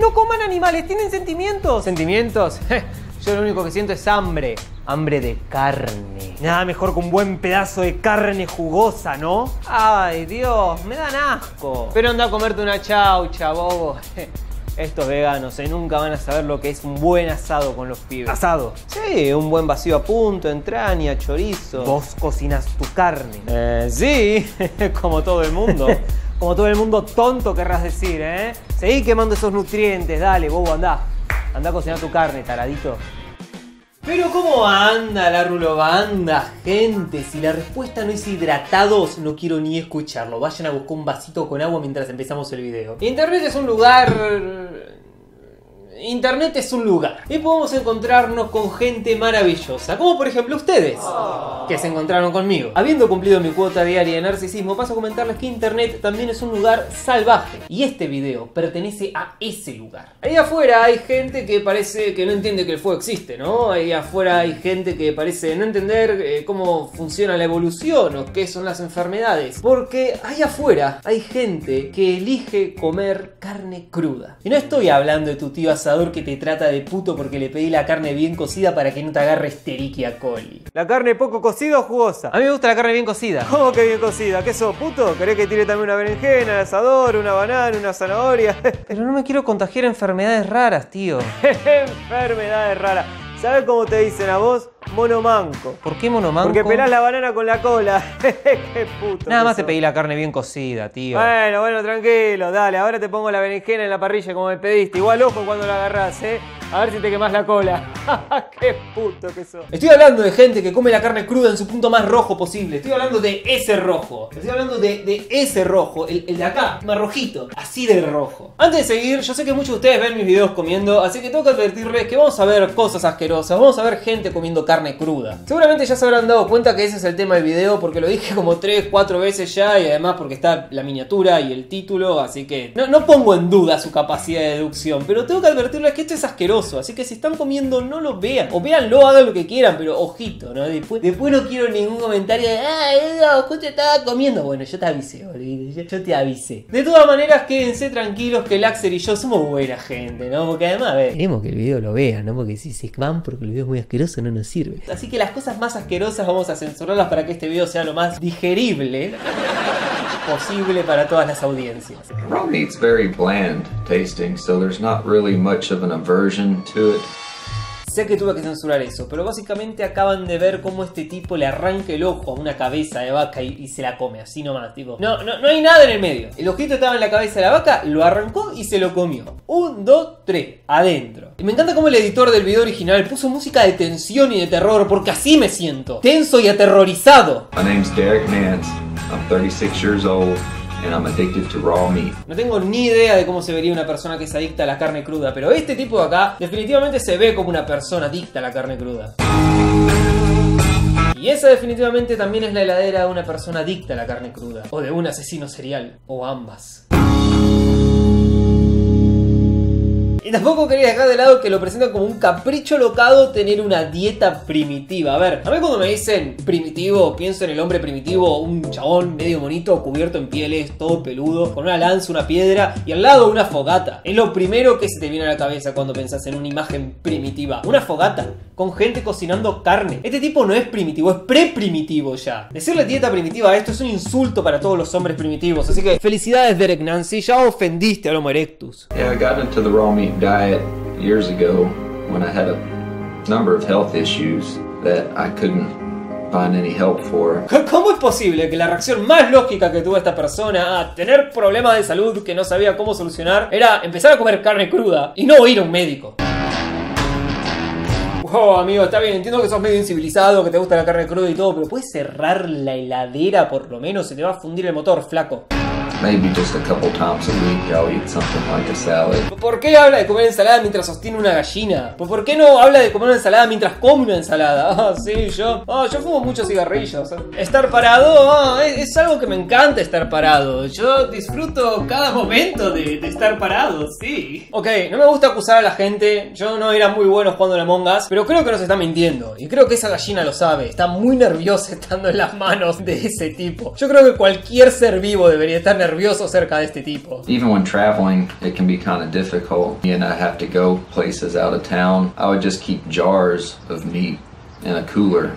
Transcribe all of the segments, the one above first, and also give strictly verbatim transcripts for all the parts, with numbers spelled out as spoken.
No coman animales, tienen sentimientos. ¿Sentimientos? Yo lo único que siento es hambre. Hambre de carne. Nada mejor que un buen pedazo de carne jugosa, ¿no? Ay, Dios, me dan asco. Pero anda a comerte una chaucha, bobo. Estos veganos eh, nunca van a saber lo que es un buen asado con los pibes. ¿Asado? Sí, un buen vacío a punto, entraña, chorizo. Vos cocinas tu carne. Eh, sí, como todo el mundo. Como todo el mundo tonto querrás decir, ¿eh? Seguí quemando esos nutrientes, dale, bobo, andá. Andá a cocinar tu carne, taradito. Pero ¿cómo anda la rulobanda, gente? Si la respuesta no es hidratados, no quiero ni escucharlo. Vayan a buscar un vasito con agua mientras empezamos el video. Internet es un lugar... Internet es un lugar. Y podemos encontrarnos con gente maravillosa. Como por ejemplo ustedes, que se encontraron conmigo. Habiendo cumplido mi cuota diaria de narcisismo, paso a comentarles que Internet también es un lugar salvaje. Y este video pertenece a ese lugar. Ahí afuera hay gente que parece que no entiende que el fuego existe, ¿no? Ahí afuera hay gente que parece no entender eh, cómo funciona la evolución o qué son las enfermedades. Porque ahí afuera hay gente que elige comer carne cruda. Y no estoy hablando de tu tío asador que te trata de puto porque le pedí la carne bien cocida para que no te agarre Escherichia coli. ¿La carne poco cocida o jugosa? A mí me gusta la carne bien cocida. ¿Cómo que bien cocida? ¿Qué sos, puto? ¿Querés que tire también una berenjena, el asador, una banana, una zanahoria? Pero no me quiero contagiar enfermedades raras, tío. Enfermedades raras. ¿Sabes cómo te dicen a vos? Monomanco. ¿Por qué monomanco? Porque pelás la banana con la cola. Qué puto. Nada más te pedí la carne bien cocida, tío. Bueno, bueno, tranquilo, dale. Ahora te pongo la berenjena en la parrilla como me pediste. Igual ojo cuando la agarrás, ¿eh? A ver si te quemás la cola. Qué puto que sos. Estoy hablando de gente que come la carne cruda en su punto más rojo posible. Estoy hablando de ese rojo. Estoy hablando de, de ese rojo. El, el de acá, más rojito. Así de rojo. Antes de seguir, yo sé que muchos de ustedes ven mis videos comiendo. Así que tengo que advertirles que vamos a ver cosas asquerosas. Vamos a ver gente comiendo carne cruda. Seguramente ya se habrán dado cuenta que ese es el tema del video porque lo dije como tres, cuatro veces ya y además porque está la miniatura y el título, así que no, no pongo en duda su capacidad de deducción, pero tengo que advertirles que esto es asqueroso, así que si están comiendo no lo vean, o véanlo, hagan lo que quieran, pero ojito, ¿no? Después, después no quiero ningún comentario de ah, Edo, justo estaba comiendo. Bueno, yo te avisé, boludo, yo, yo te avisé. De todas maneras, quédense tranquilos que Laxer y yo somos buena gente, ¿no? Porque además, a ver, queremos que el video lo vean, ¿no? Porque si se van porque el video es muy asqueroso no nos sirve. Así que las cosas más asquerosas vamos a censurarlas para que este video sea lo más digerible posible para todas las audiencias. Raw meat's very bland tasting, so there's not really much of an aversion to it. Sé que tuve que censurar eso, pero básicamente acaban de ver cómo este tipo le arranca el ojo a una cabeza de vaca y, y se la come, así nomás, tipo. No, no, no hay nada en el medio. El ojito estaba en la cabeza de la vaca, lo arrancó y se lo comió. Un, dos, tres, adentro. Y me encanta cómo el editor del video original puso música de tensión y de terror, porque así me siento. Tenso y aterrorizado. My name's Derek Nance. I'm thirty-six years old. And I'm addicted to raw meat. No tengo ni idea de cómo se vería una persona que es adicta a la carne cruda, pero este tipo de acá definitivamente se ve como una persona adicta a la carne cruda. Y esa definitivamente también es la heladera de una persona adicta a la carne cruda, o de un asesino serial, o ambas. Y tampoco quería dejar de lado que lo presentan como un capricho locado tener una dieta primitiva. A ver, a mí cuando me dicen primitivo, pienso en el hombre primitivo, un chabón medio bonito, cubierto en pieles, todo peludo, con una lanza, una piedra y al lado una fogata. Es lo primero que se te viene a la cabeza cuando pensás en una imagen primitiva. Una fogata, con gente cocinando carne. Este tipo no es primitivo, es pre-primitivo ya. Decirle dieta primitiva a esto es un insulto para todos los hombres primitivos. Así que felicidades, Derek Nancy, ya ofendiste al Homo erectus. Yeah, I got into the raw meat diet years ago when I had a number of health issues that I couldn't find any help for. ¿Cómo es posible que la reacción más lógica que tuvo esta persona a tener problemas de salud que no sabía cómo solucionar era empezar a comer carne cruda y no ir a un médico? Wow, amigo, está bien, entiendo que sos medio incivilizado, que te gusta la carne cruda y todo, pero puedes cerrar la heladera por lo menos, se te va a fundir el motor, flaco. Maybe just a couple times a week I'll eat something like a salad. ¿Por qué habla de comer ensalada mientras sostiene una gallina? ¿Por qué no habla de comer una ensalada mientras come una ensalada? Ah, oh, sí, yo... Oh, yo fumo muchos cigarrillos. Estar parado, oh, es, es algo que me encanta estar parado. Yo disfruto cada momento de, de estar parado, sí. Ok, no me gusta acusar a la gente. Yo no era muy bueno jugando en Among Us, pero creo que nos está mintiendo. Y creo que esa gallina lo sabe. Está muy nerviosa estando en las manos de ese tipo. Yo creo que cualquier ser vivo debería estar nervioso nervioso cerca de este tipo. Even when traveling, it can be kind of difficult. And I have to go places out of town. I would just keep jars of meat in a cooler.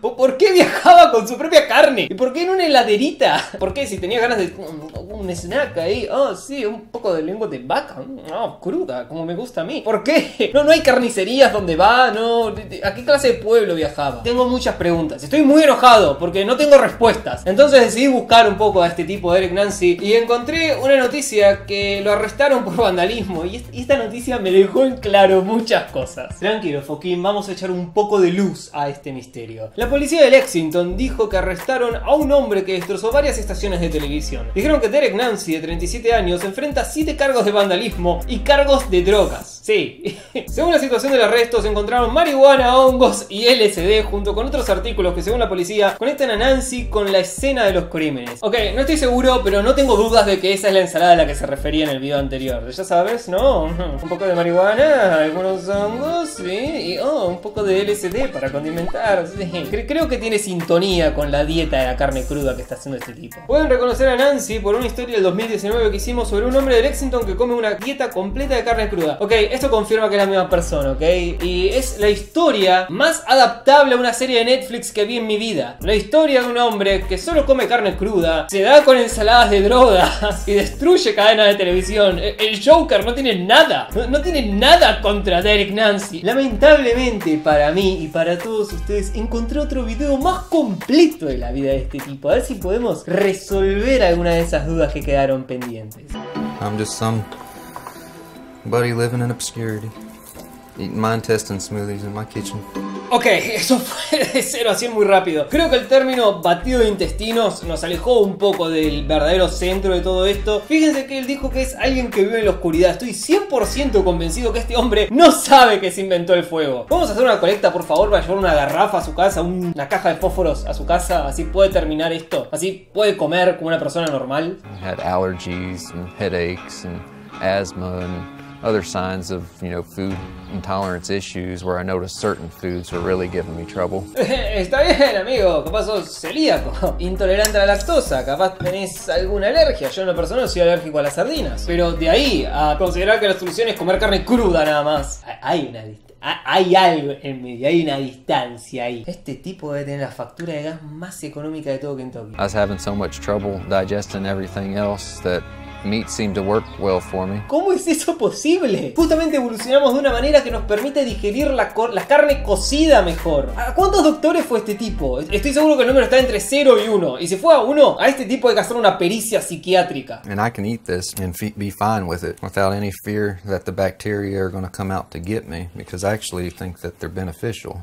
¿Por qué viajaba con su propia carne? ¿Y por qué en una heladerita? ¿Por qué si tenía ganas de un snack ahí? Oh, sí, un poco de lengua de vaca. Oh, cruda, como me gusta a mí. ¿Por qué? No, no hay carnicerías donde va, no. ¿A qué clase de pueblo viajaba? Tengo muchas preguntas. Estoy muy enojado porque no tengo respuestas. Entonces decidí buscar un poco a este tipo, Derek Nance, y encontré una noticia que lo arrestaron por vandalismo. Y esta noticia me dejó en claro muchas cosas. Tranquilo, Foquín, vamos a echar un poco de luz a este misterio. La policía de Lexington dijo que arrestaron a un hombre que destrozó varias estaciones de televisión. Dijeron que Derek Nance, de treinta y siete años, enfrenta siete cargos de vandalismo y cargos de drogas. Sí. Según la situación del arresto, se encontraron marihuana, hongos y L S D junto con otros artículos que, según la policía, conectan a Nance con la escena de los crímenes. Ok, no estoy seguro, pero no tengo dudas de que esa es la ensalada a la que se refería en el video anterior. Ya sabes, ¿no? Un poco de marihuana, algunos hongos, sí, y oh, un poco de L S D para condimentar. Creo que tiene sintonía con la dieta de la carne cruda que está haciendo este tipo. Pueden reconocer a Nance por una historia del dos mil diecinueve que hicimos sobre un hombre de Lexington que come una dieta completa de carne cruda. Ok, esto confirma que es la misma persona, ok. Y es la historia más adaptable a una serie de Netflix que vi en mi vida. La historia de un hombre que solo come carne cruda, se da con ensaladas de drogas y destruye cadenas de televisión. El Joker no tiene nada, no, no tiene nada contra Derek Nance. Lamentablemente para mí y para Para todos ustedes encontré otro video más completo de la vida de este tipo. A ver si podemos resolver alguna de esas dudas que quedaron pendientes. I'm just some buddy living in obscurity, eating my intestine smoothies in my kitchen. Ok, eso fue de cero a cien muy rápido. Creo que el término batido de intestinos nos alejó un poco del verdadero centro de todo esto. Fíjense que él dijo que es alguien que vive en la oscuridad. Estoy cien por ciento convencido que este hombre no sabe que se inventó el fuego. Vamos a hacer una colecta, por favor, para llevar una garrafa a su casa, una caja de fósforos a su casa. Así puede terminar esto. Así puede comer como una persona normal. Had allergies and headaches and asthma and other signs of, you know, food intolerance issues where I noticed certain foods were really giving me trouble. Está bien, amigo, capaz sos celíaco, intolerante a la lactosa, capaz tenés alguna alergia. Yo en lo personal soy alérgico a las sardinas, pero de ahí a considerar que la solución es comer carne cruda nada más, hay una distancia. Hay algo en medio, hay una distancia ahí. Este tipo debe tener la factura de gas más económica de todo Kentucky. I was having so much trouble digesting everything else that meat seemed to work well for me. ¿Cómo es eso posible? Justamente evolucionamos de una manera que nos permite digerir la, la carne cocida mejor. ¿A cuántos doctores fue este tipo? Estoy seguro que el número está entre cero y uno. Y si fue a uno, a este tipo hay que hacer una pericia psiquiátrica. And I can eat this and be fine with it without any fear that the bacteria are going to come out to get me because I actually think that they're beneficial.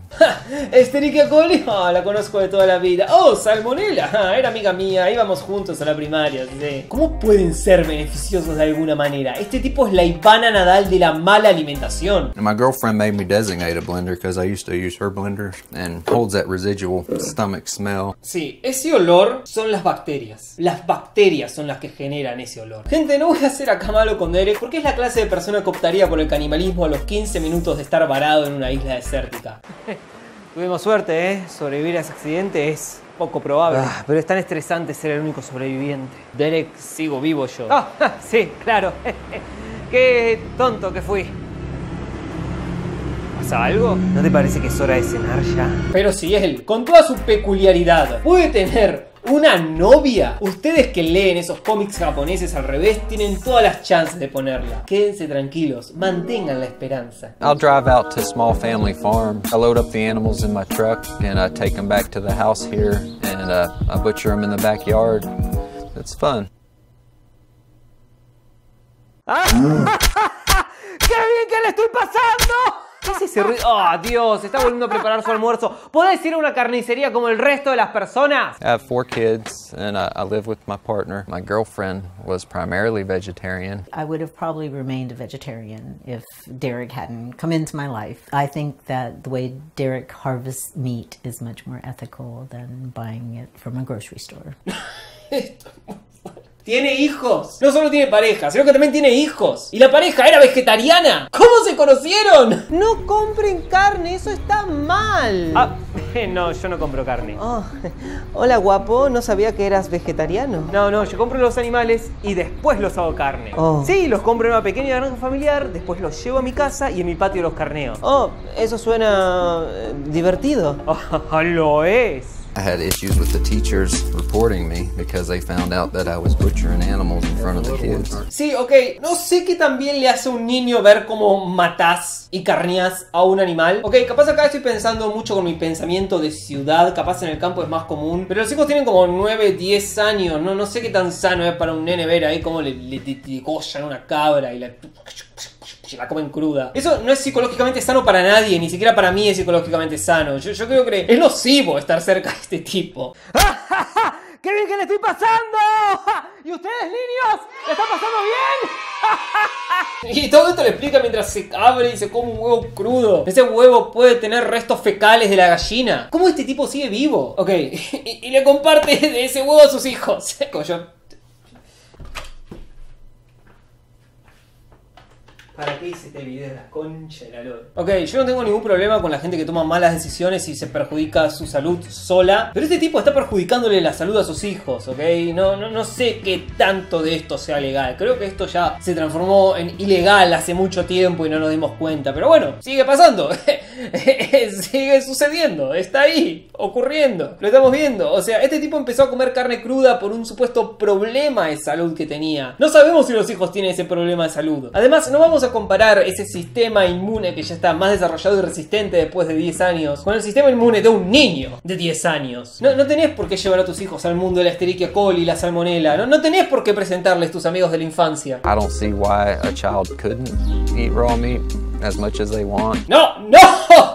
Escherichia coli, oh, la conozco de toda la vida. Oh, salmonella, era amiga mía, íbamos juntos a la primaria. Sí. ¿Cómo pueden ser beneficiosos de alguna manera? Este tipo es la Ivana Nadal de la mala alimentación. My girlfriend made me designate a blender because I used to use her blender and holds that residual stomach smell. Sí, ese olor son las bacterias. Las bacterias son las que generan ese olor. Gente, no voy a hacer acá malo con Derek porque es la clase de persona que optaría por el canibalismo a los quince minutos de estar varado en una isla desértica. Tuvimos suerte, ¿eh? Sobrevivir a ese accidente es poco probable. Ah, pero es tan estresante ser el único sobreviviente. Derek, sigo vivo yo. Ah, sí, claro. Qué tonto que fui. ¿Pasa algo? ¿No te parece que es hora de cenar ya? Pero si él, con toda su peculiaridad, puede tener una novia. Ustedes que leen esos cómics japoneses al revés tienen todas las chances de ponerla. Quédense tranquilos, mantengan la esperanza. I'll drive out to a small family farm. I load up the animals in my truck and I take them back to the house here and uh, I butcher them in the backyard. It's fun. ¡Qué bien que le estoy pasando! ¿Qué es ese ruido? ¡Oh, Dios! Está volviendo a preparar su almuerzo. ¿Podés ir a una carnicería como el resto de las personas? I have four kids and I, I live with my partner. My girlfriend was primarily vegetarian. I would have probably remained a vegetarian if Derek hadn't come into my life. I think that the way Derek harvests meat is much more ethical than buying it from a grocery store. Esto es muy fuerte. Tiene hijos. No solo tiene pareja, sino que también tiene hijos. Y la pareja era vegetariana. ¿Cómo se conocieron? No compren carne, eso está mal. Ah, no, yo no compro carne. Oh, hola guapo, no sabía que eras vegetariano. No, no, yo compro los animales y después los hago carne. Oh. Sí, los compro en una pequeña granja familiar, después los llevo a mi casa y en mi patio los carneo. Oh, eso suena eh, divertido. Oh, lo es. I had issues with the teachers reporting me because they found out that I was butchering animals in front of the kids. Sí, ok. No sé qué también le hace a un niño ver cómo matás y carneás a un animal. Ok, capaz acá estoy pensando mucho con mi pensamiento de ciudad. Capaz en el campo es más común. Pero los hijos tienen como nueve, diez años. No, no sé qué tan sano es para un nene ver ahí cómo le degollan una cabra y la... la comen cruda. Eso no es psicológicamente sano para nadie, ni siquiera para mí es psicológicamente sano. Yo, yo creo que es nocivo estar cerca de este tipo. ¡Qué bien que le estoy pasando! ¿Y ustedes, niños? ¿Le está pasando bien? Y todo esto le explica mientras se abre y se come un huevo crudo. Ese huevo puede tener restos fecales de la gallina. ¿Cómo este tipo sigue vivo? Ok, y, y le comparte de ese huevo a sus hijos. Yo... ¿Para qué hice este video de la concha de la lora? Ok, yo no tengo ningún problema con la gente que toma malas decisiones y se perjudica su salud sola. Pero este tipo está perjudicándole la salud a sus hijos, ¿ok? No, no, no sé qué tanto de esto sea legal. Creo que esto ya se transformó en ilegal hace mucho tiempo y no nos dimos cuenta. Pero bueno, sigue pasando. Sigue sucediendo. Está ahí, ocurriendo. Lo estamos viendo. O sea, este tipo empezó a comer carne cruda por un supuesto problema de salud que tenía. No sabemos si los hijos tienen ese problema de salud. Además, no vamos a comparar ese sistema inmune que ya está más desarrollado y resistente después de diez años con el sistema inmune de un niño de diez años. No, no tenés por qué llevar a tus hijos al mundo de la Escherichia coli, la Salmonella. No, no tenés por qué presentarles tus amigos de la infancia. I don't see why a child couldn't eat raw meat as much as they want. No, no,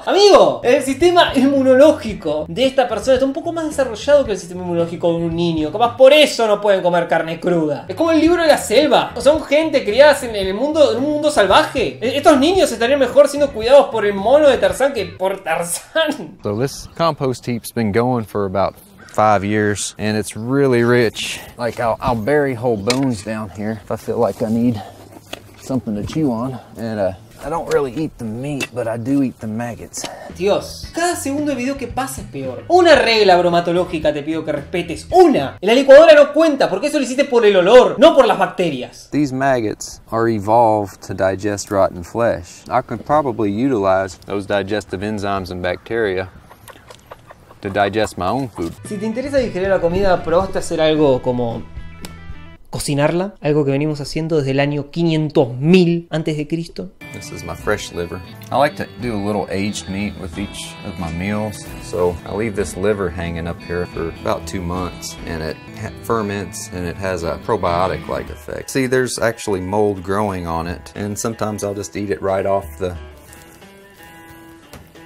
amigo, el sistema inmunológico de esta persona está un poco más desarrollado que el sistema inmunológico de un niño. Capaz por eso no pueden comer carne cruda. Es como el libro de la selva. Son gente criadas en el mundo, en un mundo salvaje. Estos niños estarían mejor siendo cuidados por el mono de Tarzán que por Tarzán. So this compost heap's been going for about five years and it's really rich. Like I'll, I'll bury whole bones down here if I feel like I need something to chew on and uh I don't really eat the meat, but I do eat the maggots. Dios, cada segundo de video que pasa es peor. Una regla bromatológica te pido que respetes. Una. La licuadora no cuenta porque eso lo hiciste por el olor, no por las bacterias. These maggots are evolved to digest rotten flesh. I could probably utilize those digestive enzymes and bacteria to digest my own food. Si te interesa digerir la comida, probaste hacer algo como cocinarla, algo que venimos haciendo desde el año quinientos mil antes de Cristo. This is my fresh liver. I like to do a little aged meat with each of my meals, so I leave this liver hanging up here for about two months, and it ferments and it has a probiotic-like effect. See, there's actually mold growing on it, and sometimes I'll just eat it right off the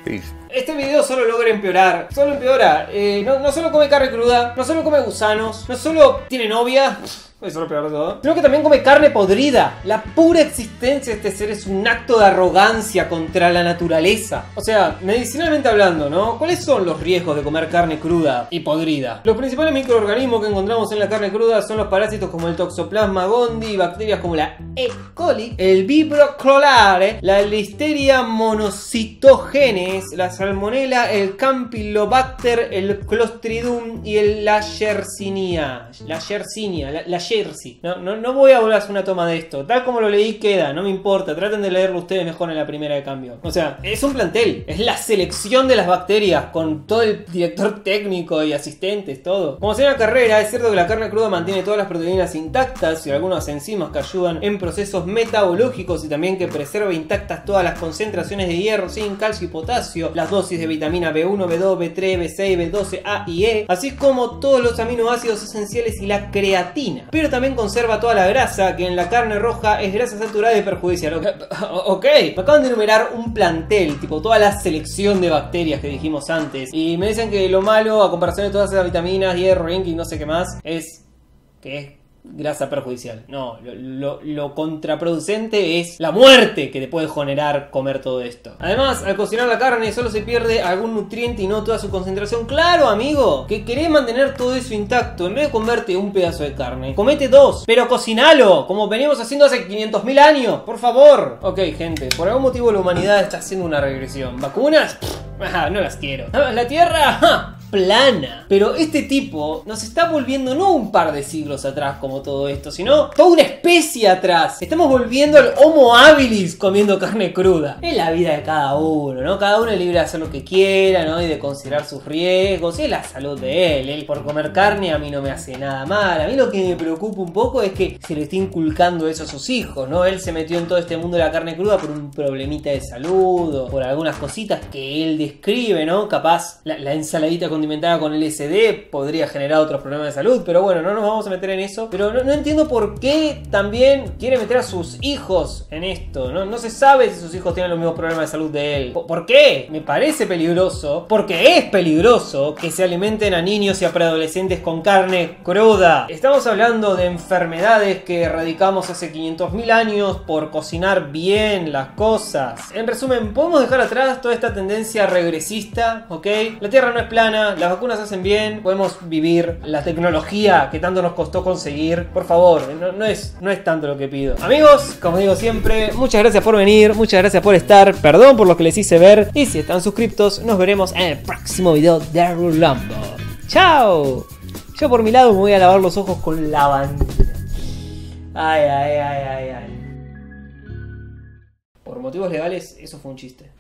beef. Este video solo logra empeorar, solo empeora. Eh, no, no solo come carne cruda, no solo come gusanos, no solo tiene novia. Eso es lo peor de todo. Sino que también come carne podrida. La pura existencia de este ser es un acto de arrogancia contra la naturaleza. O sea, medicinalmente hablando, ¿no? ¿Cuáles son los riesgos de comer carne cruda y podrida? Los principales microorganismos que encontramos en la carne cruda son los parásitos como el toxoplasma gondii, bacterias como la E. coli, el Vibrocholare, la Listeria monocytogenes, la Salmonella, el Campylobacter, el Clostridum y el la Yersinia. La Yersinia, la, la Jersey. No, no, no voy a volver a hacer una toma de esto. Tal como lo leí queda, no me importa. Traten de leerlo ustedes mejor en la primera de cambio. O sea, es un plantel. Es la selección de las bacterias con todo el director técnico y asistentes, todo. Como sea una carrera, es cierto que la carne cruda mantiene todas las proteínas intactas y algunas enzimas que ayudan en procesos metabológicos y también que preserva intactas todas las concentraciones de hierro, zinc, calcio y potasio, las dosis de vitamina B uno, B dos, B tres, B seis, B doce, A y E, así como todos los aminoácidos esenciales y la creatina. Pero también conserva toda la grasa, que en la carne roja es grasa saturada y perjudicial. Ok, me acaban de enumerar un plantel, tipo toda la selección de bacterias que dijimos antes. Y me dicen que lo malo, a comparación de todas esas vitaminas, hierro, zinc y no sé qué más, es que es grasa perjudicial. No, lo, lo, lo contraproducente es la muerte que te puede generar comer todo esto. Además, al cocinar la carne solo se pierde algún nutriente y no toda su concentración. Claro, amigo, que querés mantener todo eso intacto. En vez de comerte un pedazo de carne, comete dos, pero cocinalo, como venimos haciendo hace quinientos mil años, por favor. Ok, gente, por algún motivo la humanidad está haciendo una regresión. ¿Vacunas? Ajá, no las quiero. La tierra, ajá, plana. Pero este tipo nos está volviendo no un par de siglos atrás como todo esto, sino toda una especie atrás. Estamos volviendo al Homo habilis comiendo carne cruda. Es la vida de cada uno, ¿no? Cada uno es libre de hacer lo que quiera, ¿no? Y de considerar sus riesgos. Es la salud de él. Él por comer carne a mí no me hace nada mal. A mí lo que me preocupa un poco es que se le está inculcando eso a sus hijos, ¿no? Él se metió en todo este mundo de la carne cruda por un problemita de salud o por algunas cositas que él describe, ¿no? Capaz la, la ensaladita con alimentada con L S D podría generar otros problemas de salud, pero bueno, no nos vamos a meter en eso. Pero no, no entiendo por qué también quiere meter a sus hijos en esto, ¿no? No se sabe si sus hijos tienen los mismos problemas de salud de él. ¿Por qué? Me parece peligroso, porque es peligroso que se alimenten a niños y a preadolescentes con carne cruda. Estamos hablando de enfermedades que erradicamos hace quinientos mil años por cocinar bien las cosas. En resumen, podemos dejar atrás toda esta tendencia regresista, ¿ok? La tierra no es plana, las vacunas hacen bien, podemos vivir la tecnología que tanto nos costó conseguir. Por favor, no, no, es, no es tanto lo que pido. Amigos, como digo siempre, muchas gracias por venir, muchas gracias por estar, perdón por lo que les hice ver. Y si están suscriptos, nos veremos en el próximo video de Rulombo. ¡Chao! Yo por mi lado me voy a lavar los ojos con lavandina. Ay, ay, ay, ay, ay. Por motivos legales, eso fue un chiste.